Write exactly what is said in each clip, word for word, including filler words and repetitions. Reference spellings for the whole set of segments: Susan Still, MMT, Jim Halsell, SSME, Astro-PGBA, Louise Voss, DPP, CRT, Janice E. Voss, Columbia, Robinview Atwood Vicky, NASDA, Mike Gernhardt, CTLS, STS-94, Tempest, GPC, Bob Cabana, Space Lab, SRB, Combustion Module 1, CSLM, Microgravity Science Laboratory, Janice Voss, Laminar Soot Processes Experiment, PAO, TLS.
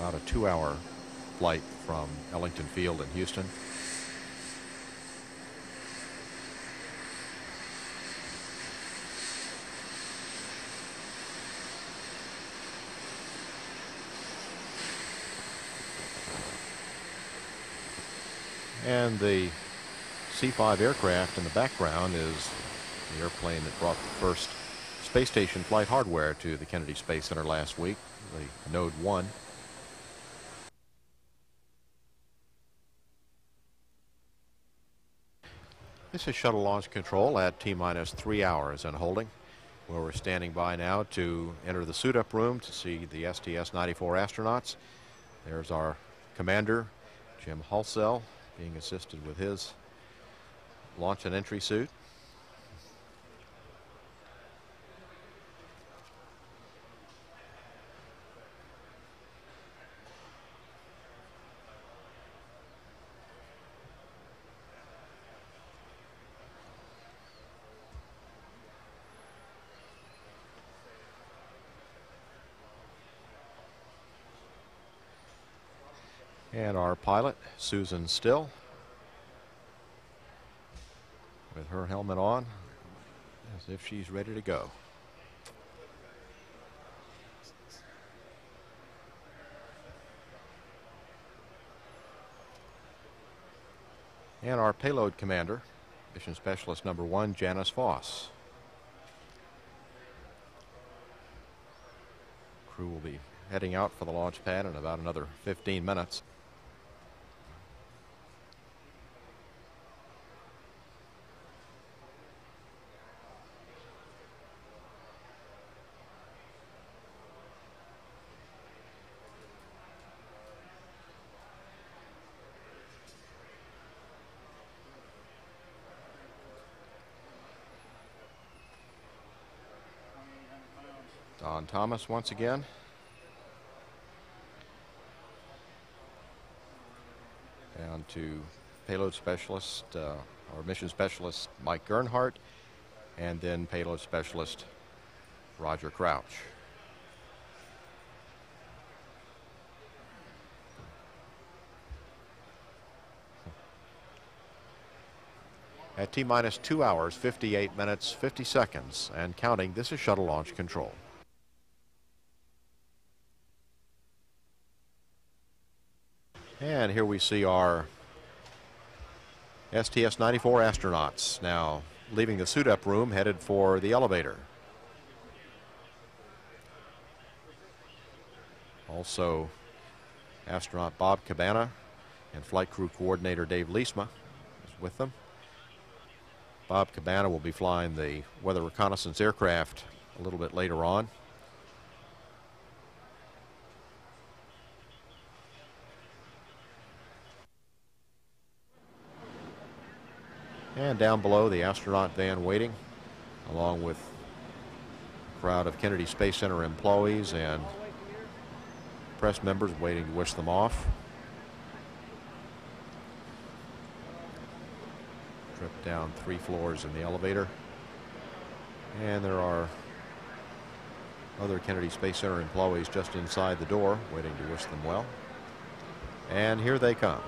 about a two-hour flight from Ellington Field in Houston. And the C five aircraft in the background is the airplane that brought the first space station flight hardware to the Kennedy Space Center last week, the Node one. This is shuttle launch control at T minus three hours and holding, where we're standing by now to enter the suit-up room to see the S T S ninety-four astronauts. There's our commander, Jim Halsell, being assisted with his launch and entry suit. And our pilot, Susan Still, with her helmet on, as if she's ready to go. And our payload commander, mission specialist number one, Janice Voss. Crew will be heading out for the launch pad in about another fifteen minutes. Don Thomas once again. Down to payload specialist, uh, or mission specialist Mike Gernhardt, and then payload specialist Roger Crouch. At T minus two hours, fifty-eight minutes, fifty seconds, and counting, this is shuttle launch control. And here we see our S T S ninety-four astronauts now leaving the suit-up room, headed for the elevator. Also, astronaut Bob Cabana and flight crew coordinator Dave Leisma is with them. Bob Cabana will be flying the weather reconnaissance aircraft a little bit later on. And down below, the astronaut van waiting, along with a crowd of Kennedy Space Center employees and press members waiting to wish them off. Trip down three floors in the elevator. And there are other Kennedy Space Center employees just inside the door waiting to wish them well. And here they come.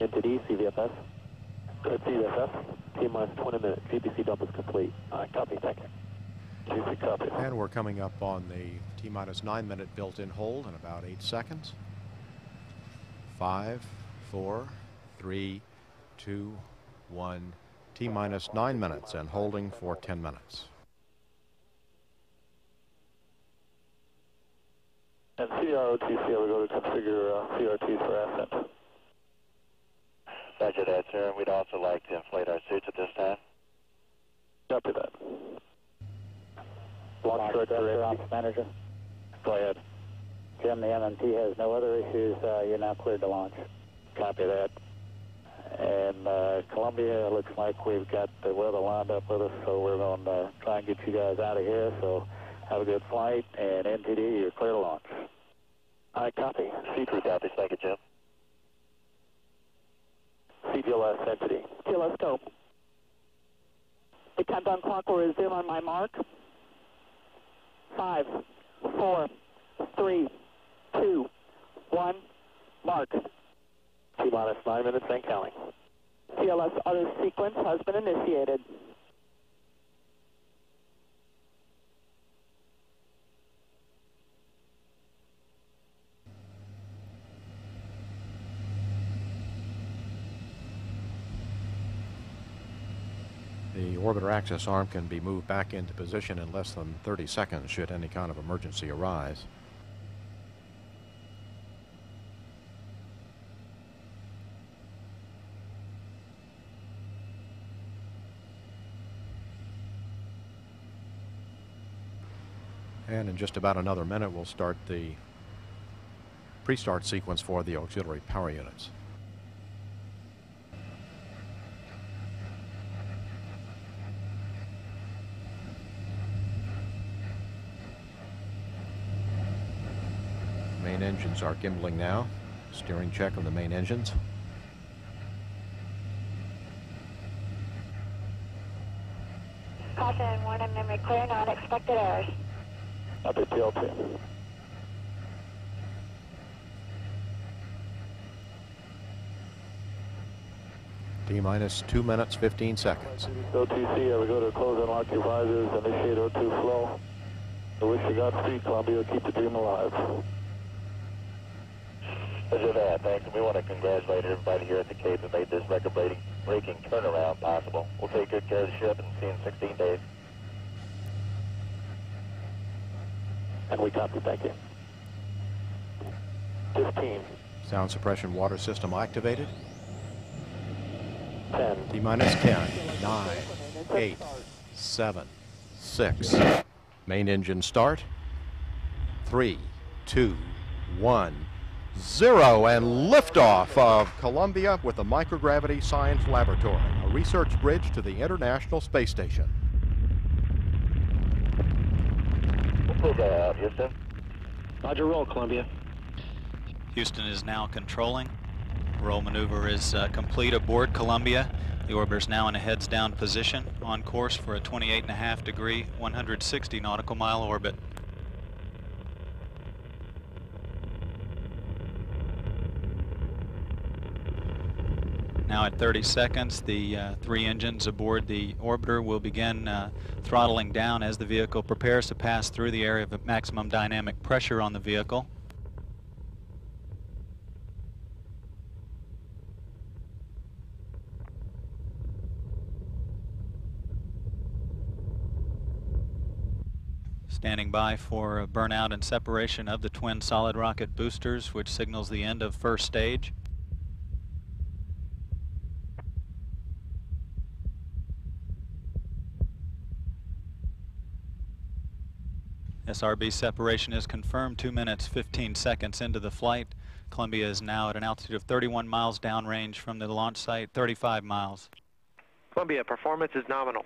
Entity, C V F S. Good C V F S. T minus twenty minutes. G P C dump is complete. Uh, copy, thank you. G P C copy. And we're coming up on the T minus nine minute built-in hold in about eight seconds. Five, four, three, two, one. T minus nine minutes and holding for ten minutes. And C R O T C, we go to configure uh, C R T for ascent. Roger that, sir. And we'd also like to inflate our suits at this time. Copy that. Launch director, ops manager. Go ahead. Jim, the M M T has no other issues. Uh, you're now cleared to launch. Copy that. And uh, Columbia, looks like we've got the weather lined up with us, so we're going to uh, try and get you guys out of here. So have a good flight, and N T D, you're clear to launch. I copy. C three copies. Thank you, Jim. C T L S, N T D. T L S, go. The countdown clock will resume on my mark. Five, four, three, two, one, mark. T minus nine minutes and counting. T L S auto sequence has been initiated. The orbiter access arm can be moved back into position in less than thirty seconds should any kind of emergency arise. And in just about another minute, we'll start the pre-start sequence for the auxiliary power units. Main engines are gimbaling now. Steering check on the main engines. Caution, warning memory clearing on expected errors. Copy T L T. T minus two minutes, fifteen seconds. O two C, I would go to close and lock your visors, initiate O two flow. I wish you Godspeed, Columbia, keep the dream alive. Roger that, thanks. And we want to congratulate everybody here at the Cape who made this record-breaking turnaround possible. We'll take good care of the ship and see you in sixteen days. And we copy, thank you. fifteen. Sound suppression water system activated. ten. T minus ten, nine, eight, seven, six. Main engine start. three, two, one. Zero and liftoff of Columbia with the Microgravity Science Laboratory, a research bridge to the International Space Station. We'll pull that out, Houston. Roger, roll, Columbia. Houston is now controlling. Roll maneuver is uh, complete aboard Columbia. The orbiter is now in a heads down position on course for a twenty-eight and a half degree, one hundred sixty nautical mile orbit. Now at thirty seconds, the uh, three engines aboard the orbiter will begin uh, throttling down as the vehicle prepares to pass through the area of maximum dynamic pressure on the vehicle. Standing by for burnout and separation of the twin solid rocket boosters, which signals the end of first stage. S R B separation is confirmed two minutes, fifteen seconds into the flight. Columbia is now at an altitude of thirty-one miles downrange from the launch site, thirty-five miles. Columbia, performance is nominal.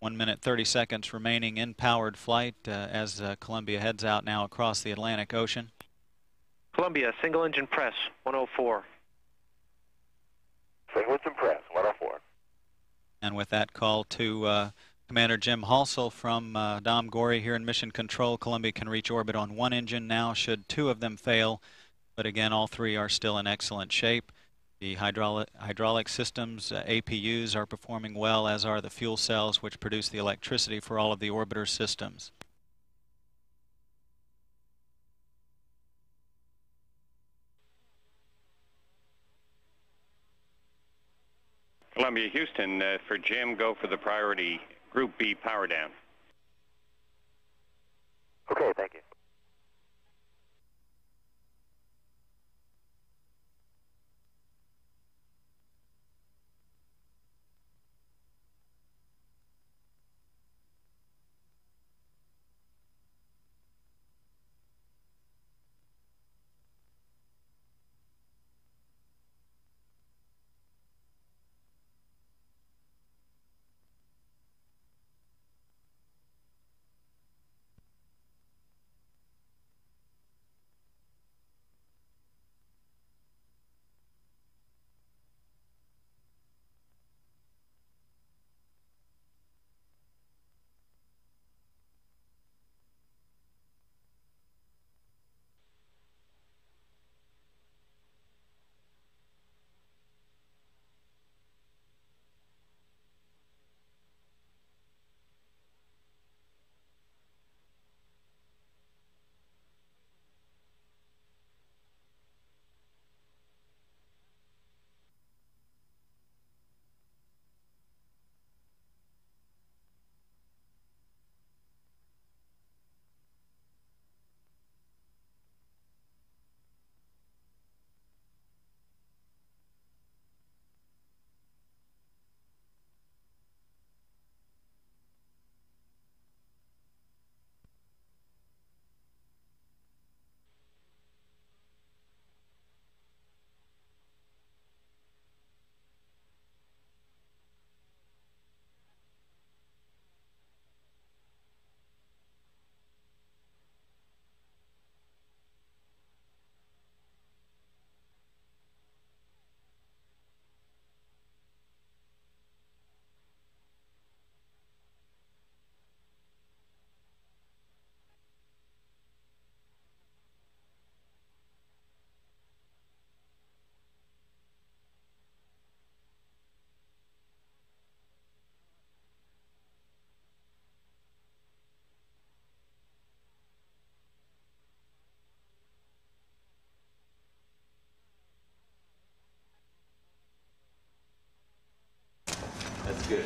one minute, thirty seconds remaining in powered flight uh, as uh, Columbia heads out now across the Atlantic Ocean. Columbia, single engine press, one oh four. Single engine press, one oh four. And with that, call to uh, Commander Jim Halsell from uh, Dom Gorey here in Mission Control. Columbia can reach orbit on one engine now should two of them fail, but again, all three are still in excellent shape. The hydraulic, hydraulic systems, uh, A P Us, are performing well, as are the fuel cells, which produce the electricity for all of the orbiter systems. Columbia, Houston, uh, for Jim, go for the priority Group B power down. Okay, thank you. Good.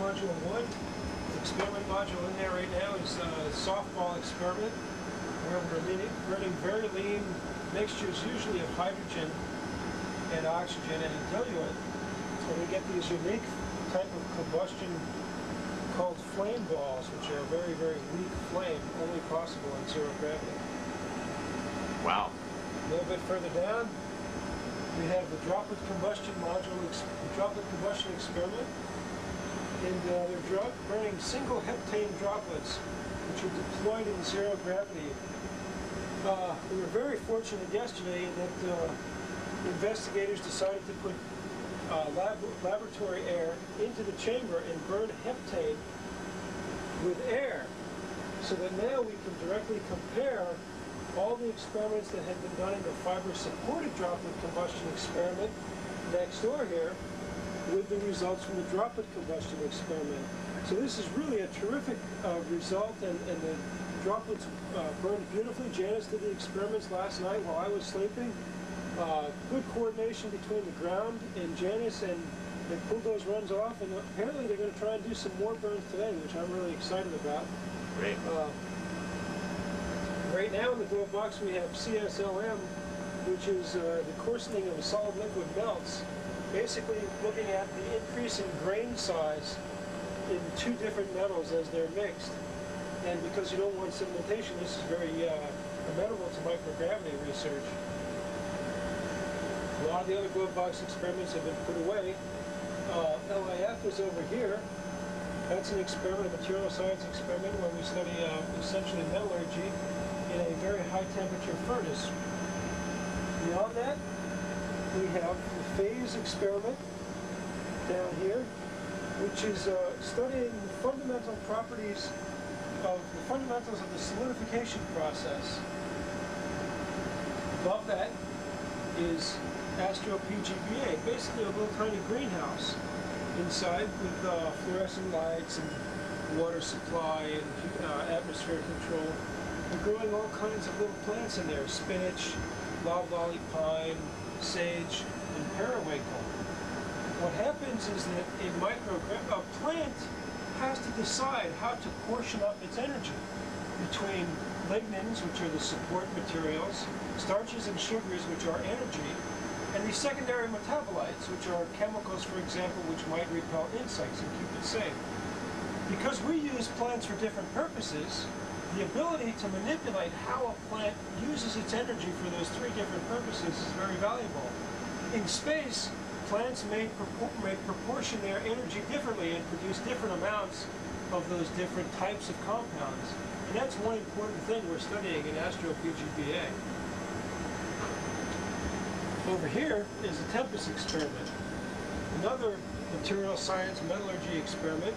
Module one. The experiment module in there right now is a softball experiment where we're running very lean mixtures, usually of hydrogen and oxygen and a diluent. So we get these unique type of combustion called flame balls, which are very, very weak flame, only possible in zero gravity. Wow. A little bit further down, we have the droplet combustion module, the droplet combustion experiment. And uh, they're drop burning single heptane droplets, which are deployed in zero gravity. Uh, we were very fortunate yesterday that uh, investigators decided to put uh, lab laboratory air into the chamber and burn heptane with air, so that now we can directly compare all the experiments that had been done in the fiber-supported droplet combustion experiment next door here with the results from the droplet combustion experiment. So this is really a terrific uh, result, and, and the droplets uh, burned beautifully. Janice did the experiments last night while I was sleeping. Uh, good coordination between the ground and Janice, and they pulled those runs off, and apparently they're going to try and do some more burns today, which I'm really excited about. Great. Uh, right now in the glove box we have C S L M, which is uh, the coarsening of solid liquid melts, basically looking at the increase in grain size in two different metals as they're mixed. And because you don't want sedimentation, this is very uh, amenable to microgravity research. A lot of the other glove box experiments have been put away. Uh, L I F is over here. That's an experiment, a material science experiment, where we study uh, essentially metallurgy in a very high temperature furnace. Beyond that, we have the phase experiment down here, which is uh, studying the fundamental properties of the fundamentals of the solidification process. Above that is Astro P G B A, basically a little tiny greenhouse inside with uh, fluorescent lights and water supply and uh, atmosphere control. We're growing all kinds of little plants in there: spinach, loblolly pine, sage, and periwinkle. What happens is that a micro a plant has to decide how to portion up its energy between lignins, which are the support materials, starches and sugars, which are energy, and the secondary metabolites, which are chemicals, for example, which might repel insects and keep it safe. Because we use plants for different purposes, the ability to manipulate how a plant uses its energy for those three different purposes is very valuable. In space, plants may, propor may proportion their energy differently and produce different amounts of those different types of compounds. And that's one important thing we're studying in Astro P G B A. Over here is the Tempest experiment, another material science metallurgy experiment.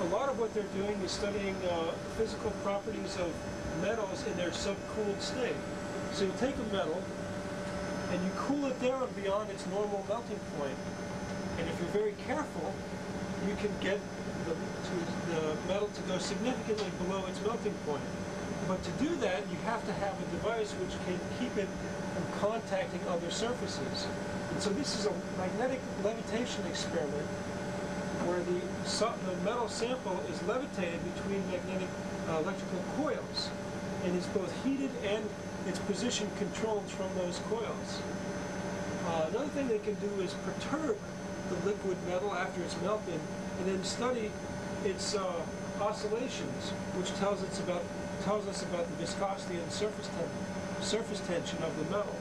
A lot of what they're doing is studying uh, physical properties of metals in their subcooled state. So you take a metal and you cool it down beyond its normal melting point. And if you're very careful, you can get the, to the metal to go significantly below its melting point. But to do that, you have to have a device which can keep it from contacting other surfaces. And so this is a magnetic levitation experiment, where the, the metal sample is levitated between magnetic uh, electrical coils, and is both heated and its position controlled from those coils. Uh, another thing they can do is perturb the liquid metal after it's melted, and then study its uh, oscillations, which tells us about tells us about the viscosity and surface ten surface tension of the metal.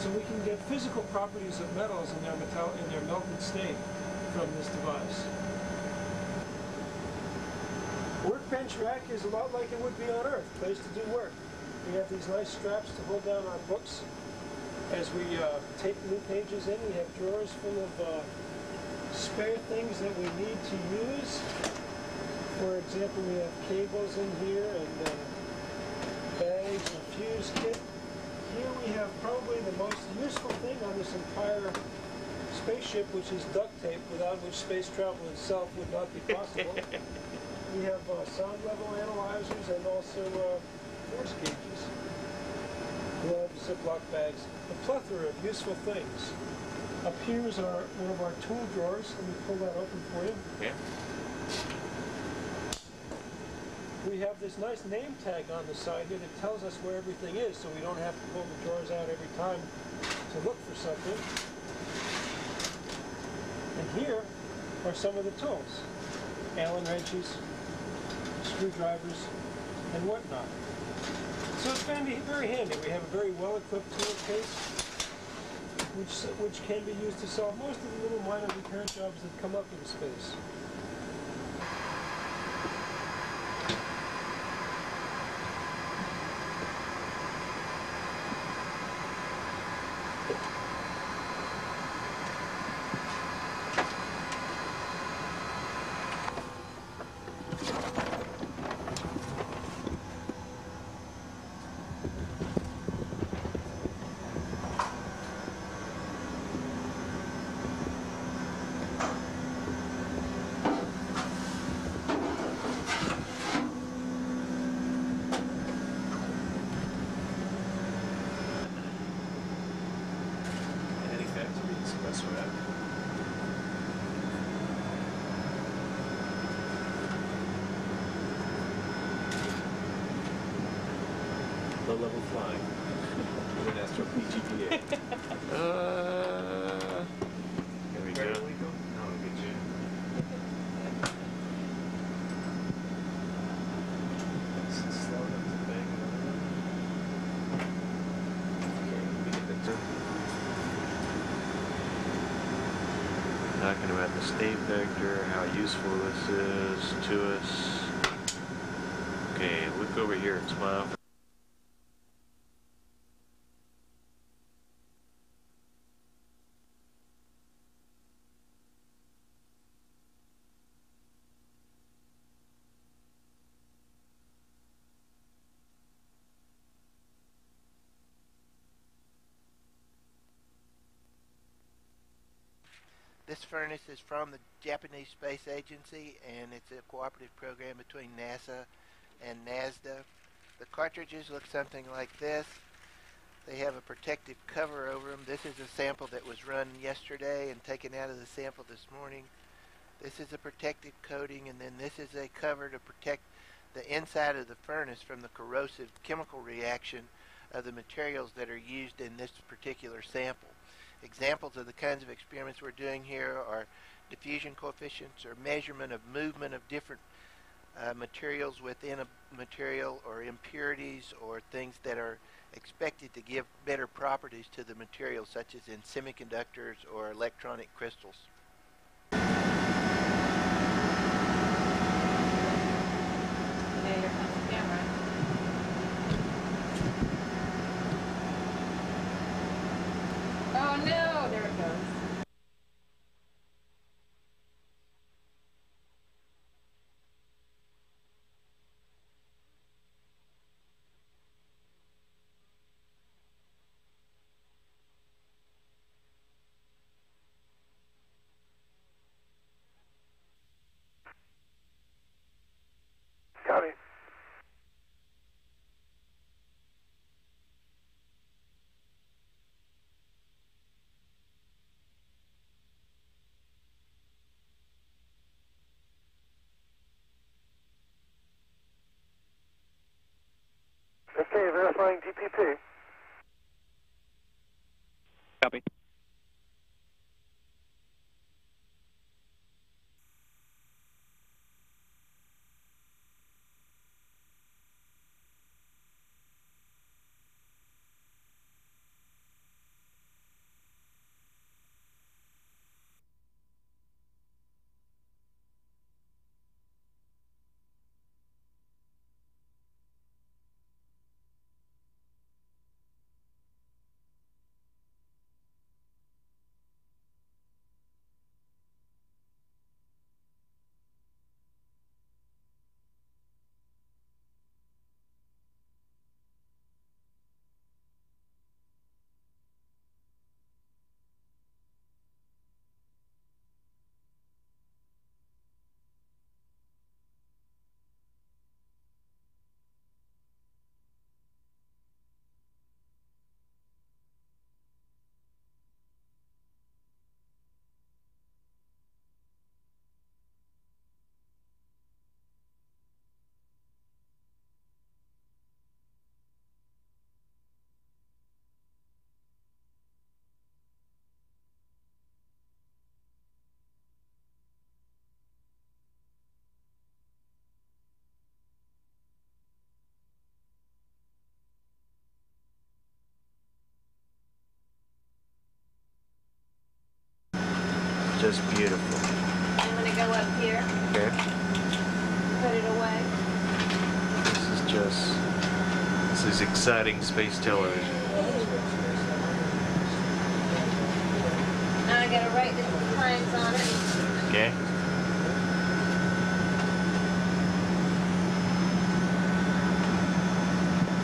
So we can get physical properties of metals in their metal in their melted state from this device. Workbench rack is a lot like it would be on Earth, a place to do work. We have these nice straps to hold down our books as we uh, take new pages in. We have drawers full of uh, spare things that we need to use. For example, we have cables in here and uh, bags, a fuse kit. Here we have probably the most useful thing on this entire spaceship, which is duct tape, without which space travel itself would not be possible. We have uh, sound level analyzers and also uh, force gauges, gloves, Ziploc bags, a plethora of useful things. Up here is our, one of our tool drawers. Let me pull that open for you. Yeah. We have this nice name tag on the side here that tells us where everything is, so we don't have to pull the drawers out every time to look for something. And here are some of the tools: Allen wrenches, screwdrivers, and whatnot. So it's going to be very handy. We have a very well-equipped tool case, which, which can be used to solve most of the little minor repair jobs that come up in space. level flying with an Astro P G B A. uh, Here we go. We go? No, I'll get you. Let's slow down the thing. Okay, let me get the two. Talking about the state vector, how useful this is to us. Okay, look over here and smile. This furnace is from the Japanese Space Agency, and it's a cooperative program between NASA and NASDA. The cartridges look something like this. They have a protective cover over them. This is a sample that was run yesterday and taken out of the sample this morning. This is a protective coating, and then this is a cover to protect the inside of the furnace from the corrosive chemical reaction of the materials that are used in this particular sample. Examples of the kinds of experiments we're doing here are diffusion coefficients or measurement of movement of different Uh, materials within a material, or impurities, or things that are expected to give better properties to the material, such as in semiconductors or electronic crystals. Oh no, there it goes. Verifying D P P. Copy. Just beautiful. I'm going to go up here. Okay. Put it away. This is just, this is exciting space television. Now I got to write the lines on it. Okay.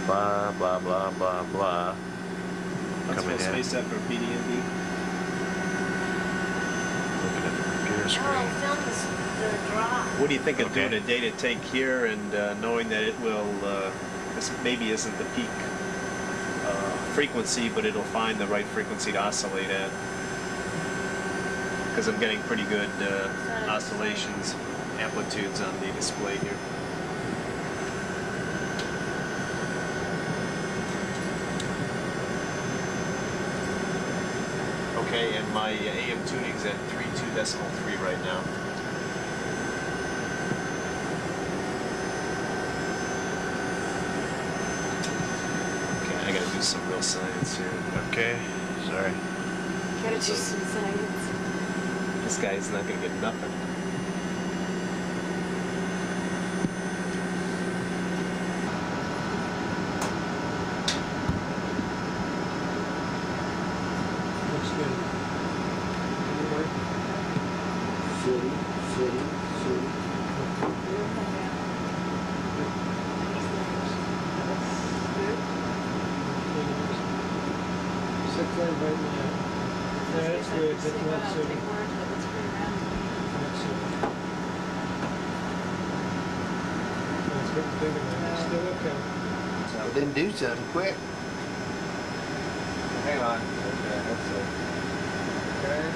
Blah, blah, blah, blah, blah. Coming in. Space up for P D M D. What do you think of okay. doing a data take here and uh, knowing that it will, uh, this maybe isn't the peak uh, frequency, but it'll find the right frequency to oscillate at? Because I'm getting pretty good uh, oscillations, amplitudes on the display here. my A M tuning's at thirty-two decimal three right now. Okay, I gotta do some real science here. Okay, sorry. Gotta do some science. This guy's not gonna get nothing. Do something quick. Hang on. Okay, that's it. Okay.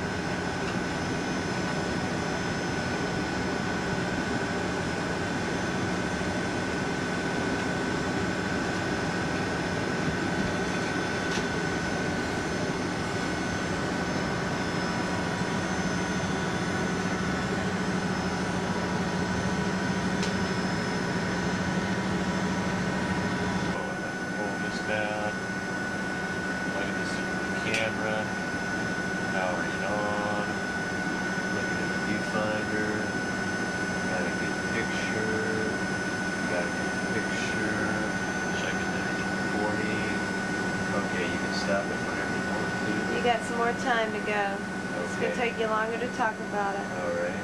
Time to go. It's okay. Going to take you longer to talk about it. All right.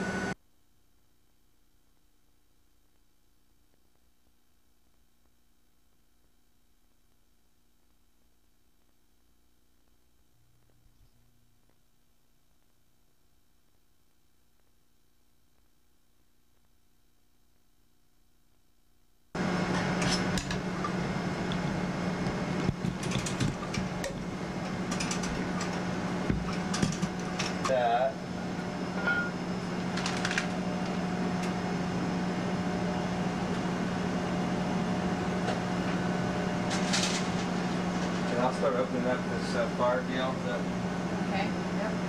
Thank you.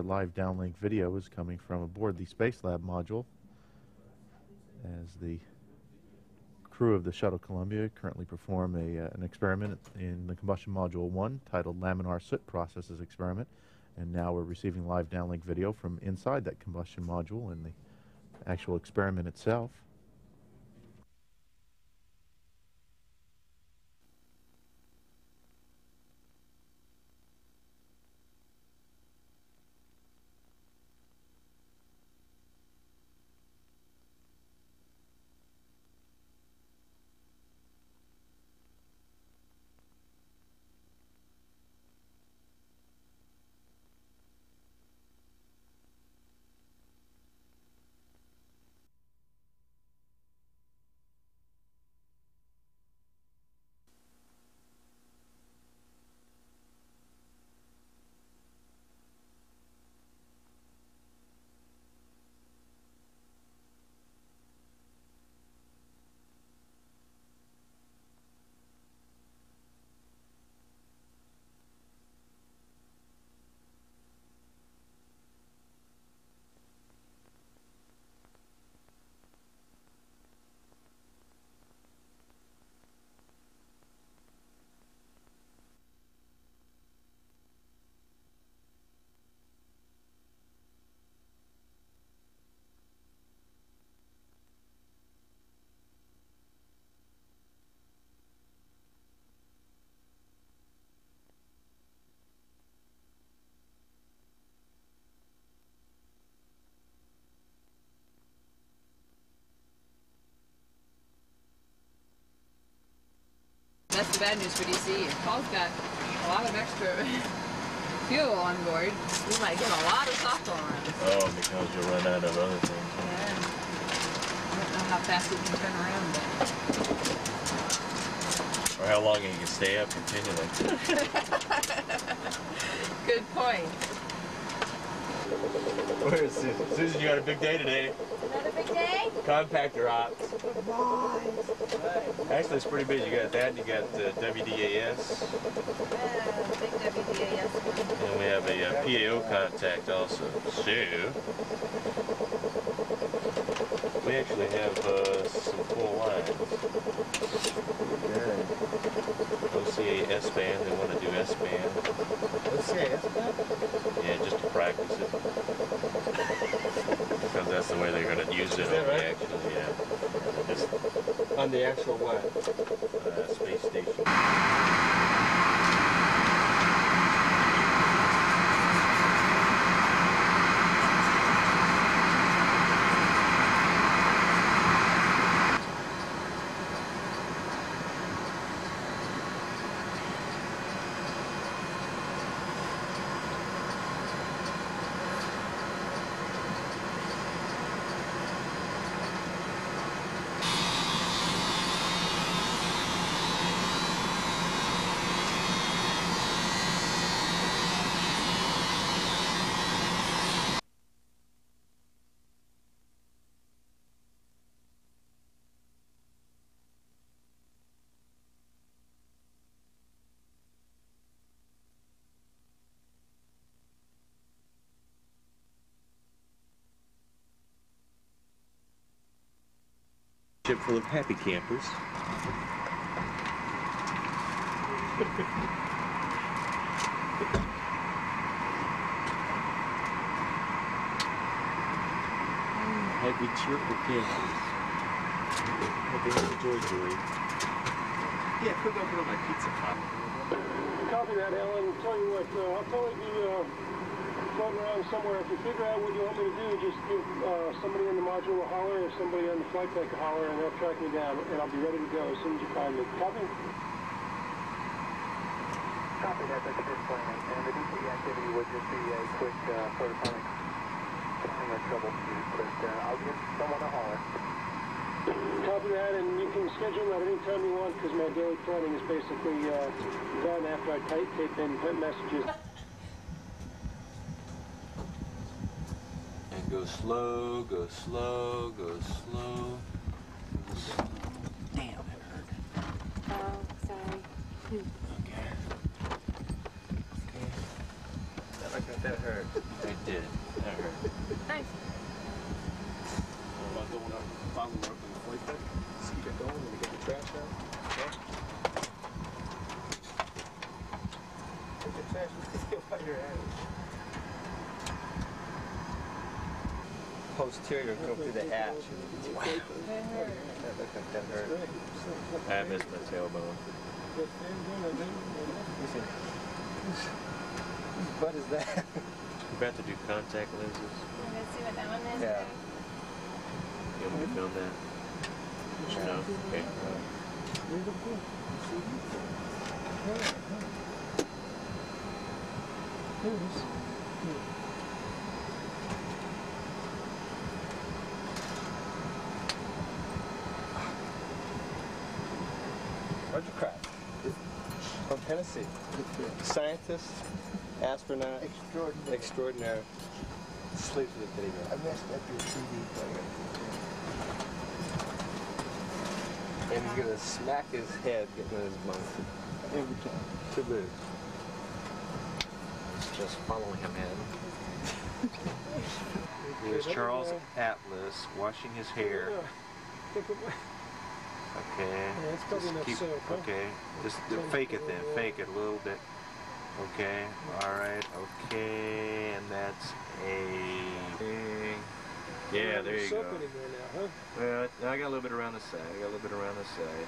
The live downlink video is coming from aboard the Space Lab module as the crew of the Shuttle Columbia currently perform a, uh, an experiment in the Combustion Module one titled Laminar Soot Processes Experiment, and now we're receiving live downlink video from inside that combustion module and the actual experiment itself. That's the bad news for D C. If Paul's got a lot of extra fuel on board, we might get a lot of softball around us. Oh, because you'll run out of other things. Yeah. I don't know how fast we can turn around, but... Or how long you can stay up continually. Good point. Where is Susan? Susan, you got a big day today. Another big day? Compactor ops. Nice. Actually, it's pretty big. You got that, and you got uh, W D A S. Yeah, big W D A S. And we have a uh, P A O contact also. So, we actually have uh, some cool lines. Good. O C A S-band, they want to do S-band. O C A S-band? Yeah, just to practice it. Because that's the way they're going to use it on the actual, yeah. Just on the actual what? Uh, space station. Full of happy campers. Happy, cheerful campers. Hope they enjoy doing. Yeah, could go put on my pizza pop. Copy that, Ellen. Tell you what, uh, I'll probably be uh, floating around somewhere. If you figure out what you want me to do, just give uh, somebody in the module a holler or somebody on the flight deck a holler, and they'll track me down, and I'll be ready to go as soon as you find me. Copy? Copy that, that's a good plan. And the D C activity would just be a quick uh, photonic timing or troubleshoot, but uh, I'll give someone a holler. Copy that, and you can schedule that any time you want, because my daily planning is basically uh, done after I type, tape in messages. Go slow, go slow, go slow, go slow. Damn, it hurt. Oh, sorry. Okay. Okay. Is that like a That hurt. It did. That hurt. Thanks. What about going up, finally working the flight deck? See if you're going when you get the trash out. Take the trash and still by your hand. Posterior go through the hatch. Wow. That hurt. That looked like that hurt. I missed my tailbone. Whose butt is that? We're about to do contact lenses. You want to see what that one is? Yeah. You want me to film that? Yeah. No? Okay. Beautiful. Roger Crouch, from Tennessee, scientist, astronaut, extraordinary, extraordinary. Sleeps with the video. I messed up your C D player. And he's going to smack his head getting in his bunk. Every time. To lose. It's just following him in. Here's Charles Atlas washing his hair. Okay. Yeah, it's probably enough keep, soap, huh? Okay. Just fake it then. Fake it a little bit. Okay. All right. Okay. And that's a. Yeah. There you go. Now, huh? Well, I got a little bit around the side. I got a little bit around the side.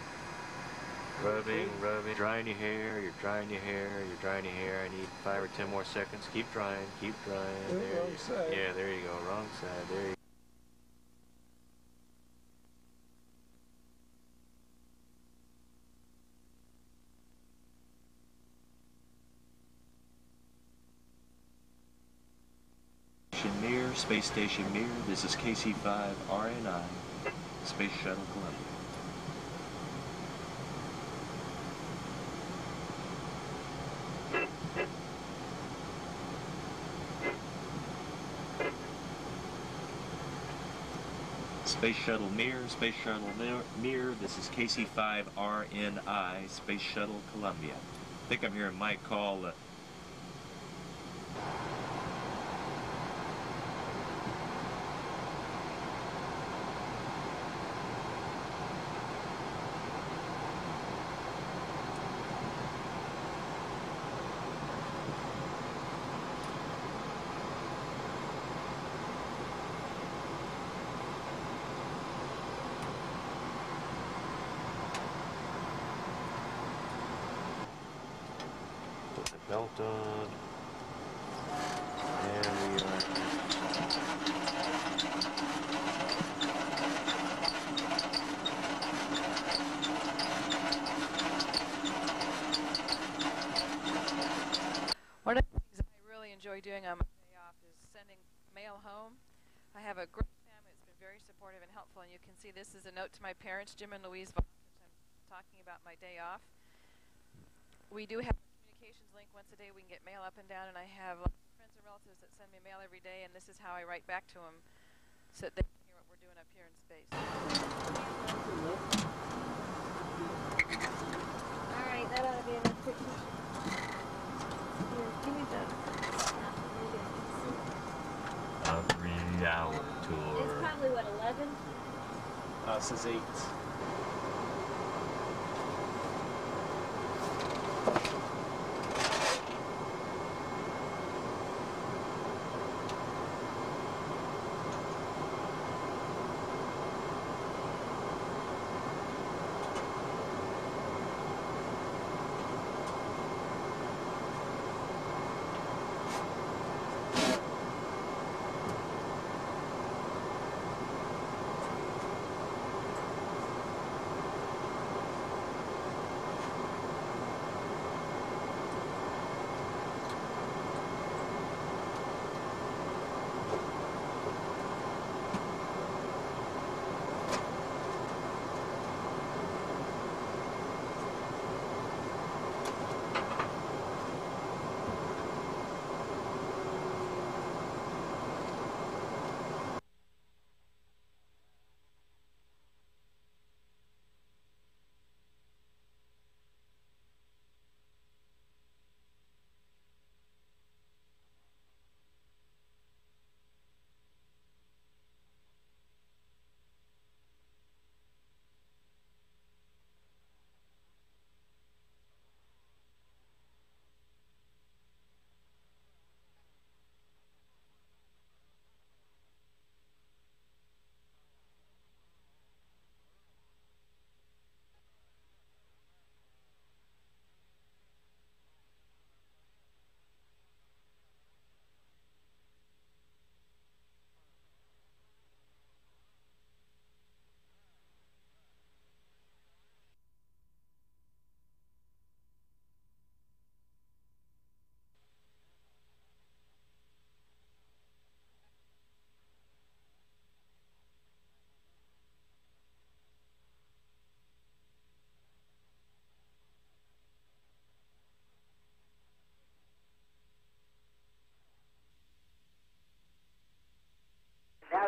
Rubbing, rubbing. Drying your hair. You're drying your hair. You're drying your hair. I need five or ten more seconds. Keep drying. Keep drying. There wrong you, side. Yeah. There you go. Wrong side. There you go. Space Station Mir, this is K C five R N I, Space Shuttle Columbia. Space Shuttle Mir, Space Shuttle Mir, this is K C five R N I, Space Shuttle Columbia. I think I'm hearing Mike call. Uh, Belt on, and we are one of the things that I really enjoy doing on my day off is sending mail home. I have a great family that's been very supportive and helpful, and you can see this is a note to my parents, Jim and Louise Voss, which I'm talking about my day off. We do have link once a day. We can get mail up and down, and I have friends and relatives that send me mail every day, and this is how I write back to them so that they can hear what we're doing up here in space. All right, that ought to be enough pictures. Here, give me that. A three-hour tour. It's probably, what, eleven? Uh, this is eight.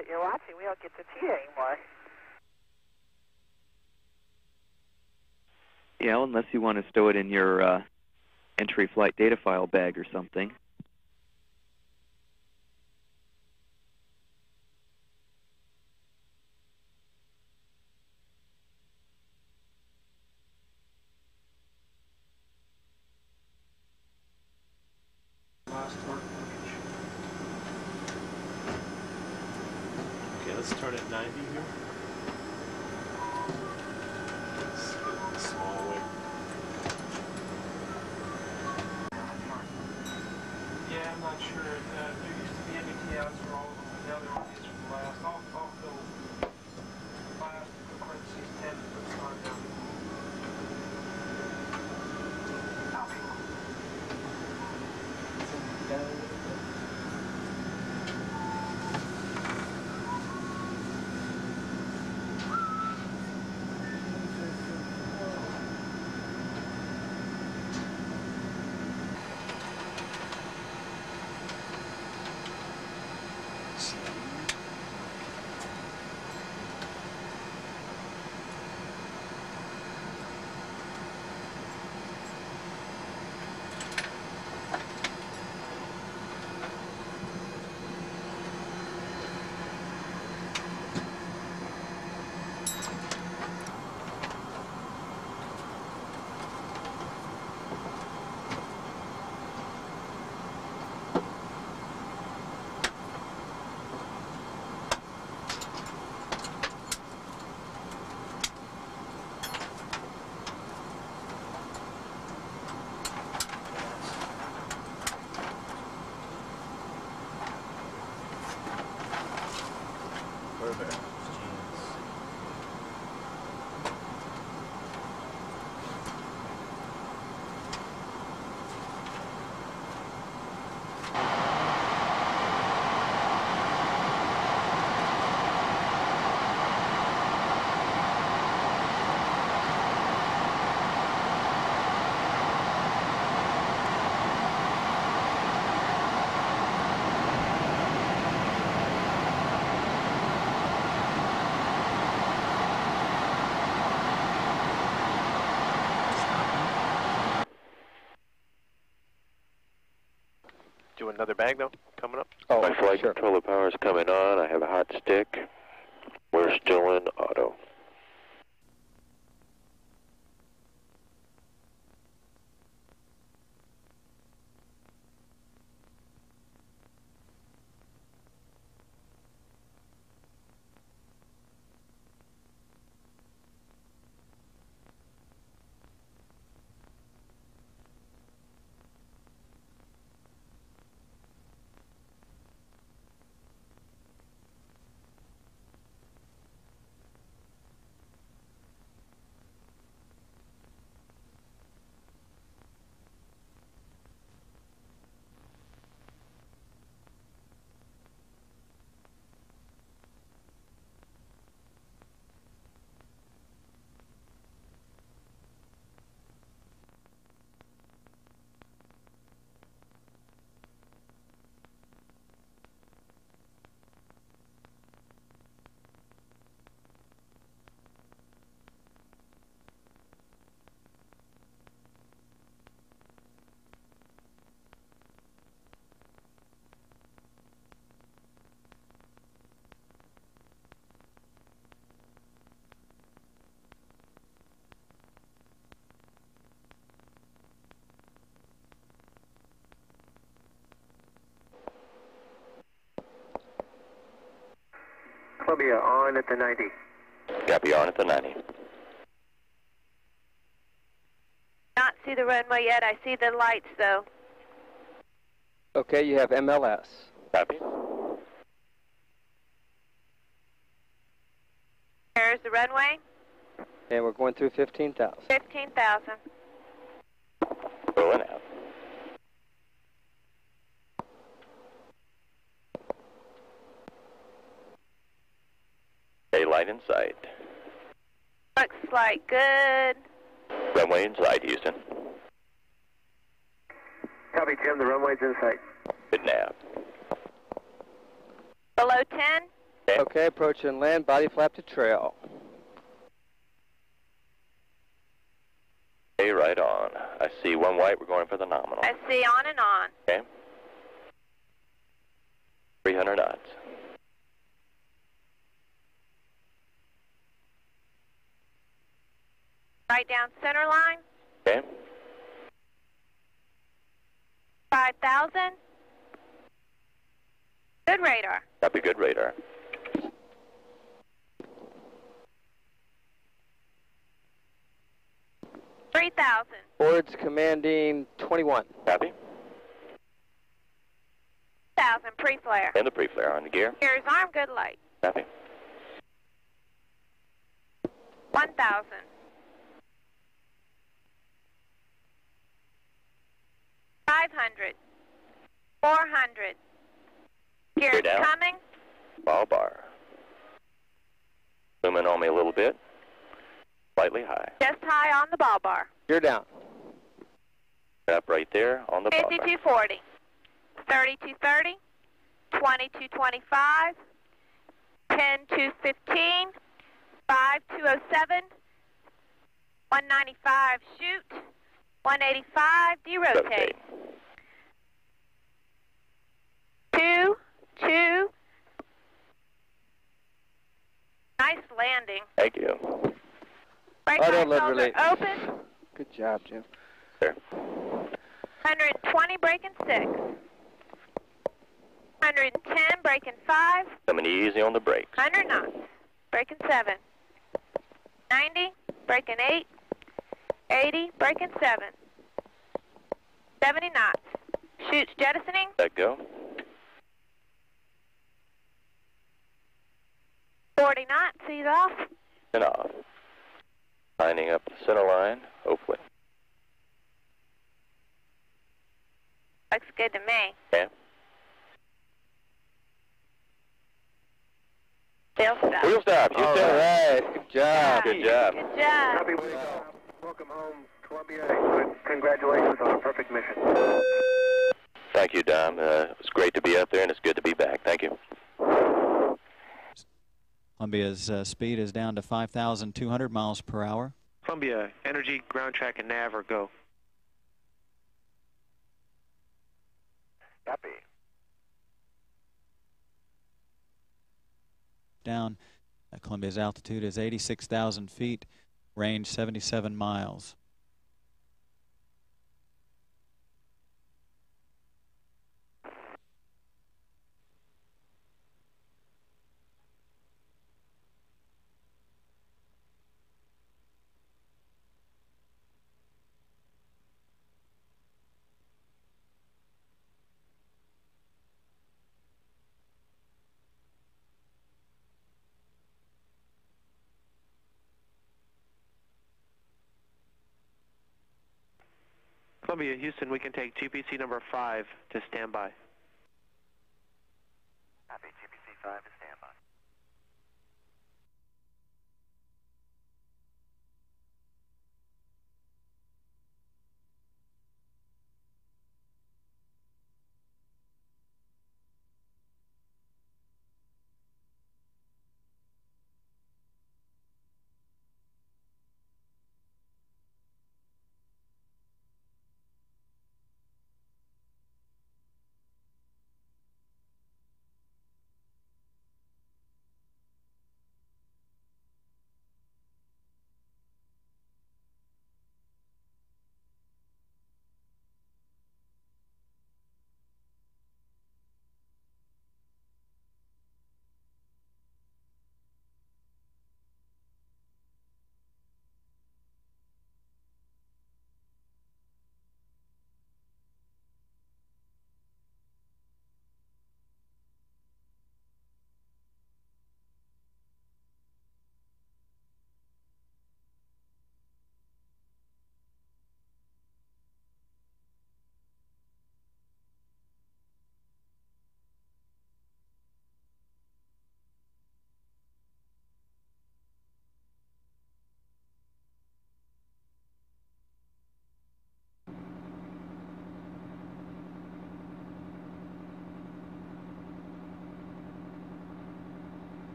that you're watching. We don't get to see it anymore. Yeah, unless you want to stow it in your uh, entry flight data file bag or something. Another bag, though, coming up? Oh, my flight sure. Controller power is coming on. I have a hot stick. We're still in auto. Columbia on at the ninety. Copy, on at the ninety. Not see the runway yet. I see the lights, though. Okay, you have M L S. Copy. There's the runway. And we're going through fifteen thousand. fifteen thousand. Rolling out. Light in sight. Looks like good. Runway in sight, Houston. Copy, Jim. The runway's in sight. Good nav. Below ten? Okay. Okay, approach and land, body flap to trail. Okay, right on. I see one white, we're going for the nominal. I see on and on. Okay. three hundred knots. Right down center line. Okay. five thousand. Good radar. That'd be good radar. three thousand. Boards commanding twenty-one. Copy. one thousand, pre-flare. And the pre-flare on the gear. Gear's arm, good light. Copy. one thousand. five hundred. four hundred. Gear's down. Coming. Ball bar. Zoom in on me a little bit. Slightly high. Just high on the ball bar. You're down. Up right there on the ball bar. fifty-two forty. thirty-two thirty. twenty-two twenty-five. ten two fifteen. five two oh seven. one ninety-five, shoot. one eighty-five, derotate. Two, two. Nice landing. Thank you. Right side shoulder open. Good job, Jim. Sure. one twenty, breaking six. one ten, breaking five. Coming easy on the brakes. one hundred knots, breaking seven. ninety, breaking eight. eighty, breaking seven. seventy knots. Shoots jettisoning. Let go. forty knots, he's off. And off. Lining up the center line, hopefully. Looks good to me. Yeah. Still stop. Wheel stop. All right. Good job. Good job. Good job. Good job. Welcome home, Columbia. Congratulations on a perfect mission. Thank you, Dom. Uh, it was great to be up there, and it's good to be back. Thank you. Columbia's uh, speed is down to five thousand two hundred miles per hour. Columbia, energy, ground track, and nav are go. Copy. Down. Uh, Columbia's altitude is eighty-six thousand feet. Range seventy-seven miles. Columbia, Houston, we can take G P C number five to stand by. Copy, G P C five to stand by.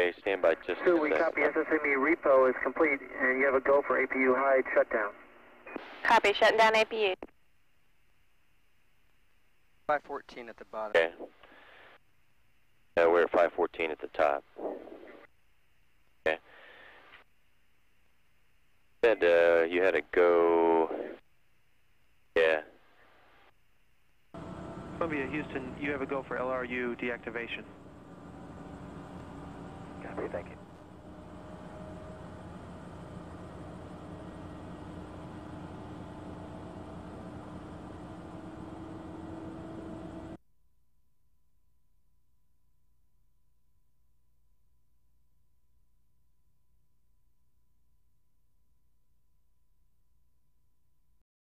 J, stand by just so a we second. Copy, S S M E repo is complete, and you have a go for A P U hide shutdown. Copy, shutting down A P U. five fourteen at the bottom. Okay. Yeah, we're at five fourteen at the top. Okay. You said uh, you had a go. Yeah. Columbia, Houston, you have a go for L R U deactivation. Copy, thank you.